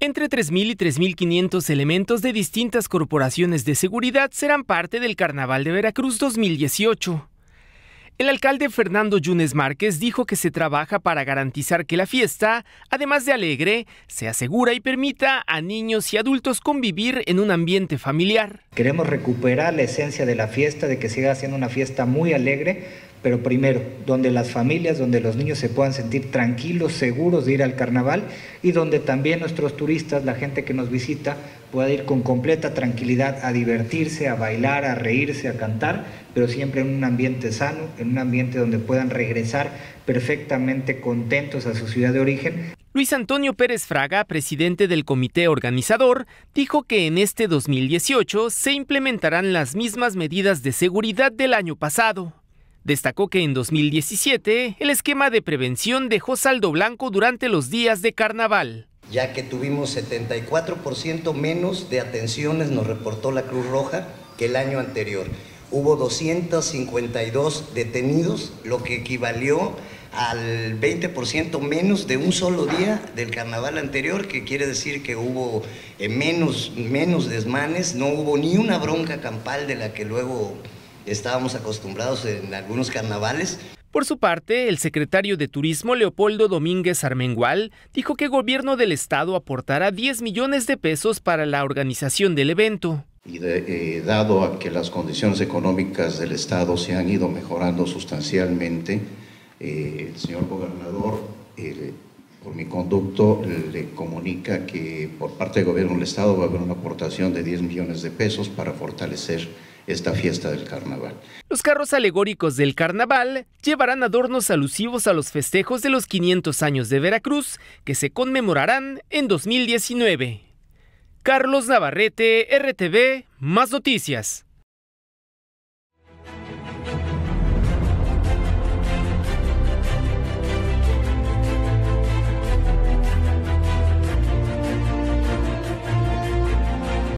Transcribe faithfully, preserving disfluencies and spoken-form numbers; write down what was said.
Entre tres mil y tres mil quinientos elementos de distintas corporaciones de seguridad serán parte del Carnaval de Veracruz dos mil dieciocho. El alcalde Fernando Yunes Márquez dijo que se trabaja para garantizar que la fiesta, además de alegre, sea segura y permita a niños y adultos convivir en un ambiente familiar. Queremos recuperar la esencia de la fiesta, de que siga siendo una fiesta muy alegre, pero primero, donde las familias, donde los niños se puedan sentir tranquilos, seguros de ir al carnaval y donde también nuestros turistas, la gente que nos visita, pueda ir con completa tranquilidad a divertirse, a bailar, a reírse, a cantar, pero siempre en un ambiente sano, en un ambiente donde puedan regresar perfectamente contentos a su ciudad de origen. Luis Antonio Pérez Fraga, presidente del comité organizador, dijo que en este dos mil dieciocho se implementarán las mismas medidas de seguridad del año pasado. Destacó que en dos mil diecisiete el esquema de prevención dejó saldo blanco durante los días de carnaval, ya que tuvimos setenta y cuatro por ciento menos de atenciones, nos reportó la Cruz Roja, que el año anterior. Hubo doscientos cincuenta y dos detenidos, lo que equivalió al veinte por ciento menos de un solo día del carnaval anterior, que quiere decir que hubo menos, menos desmanes, no hubo ni una bronca campal de la que luego estábamos acostumbrados en algunos carnavales. Por su parte, el secretario de Turismo, Leopoldo Domínguez Armengual, dijo que el gobierno del estado aportará diez millones de pesos para la organización del evento. Y de, eh, dado a que las condiciones económicas del estado se han ido mejorando sustancialmente, eh, el señor gobernador, eh, por mi conducto, le comunica que por parte del gobierno del estado va a haber una aportación de diez millones de pesos para fortalecer esta fiesta del carnaval. Los carros alegóricos del carnaval llevarán adornos alusivos a los festejos de los quinientos años de Veracruz, que se conmemorarán en dos mil diecinueve. Carlos Navarrete, R T V, Más Noticias.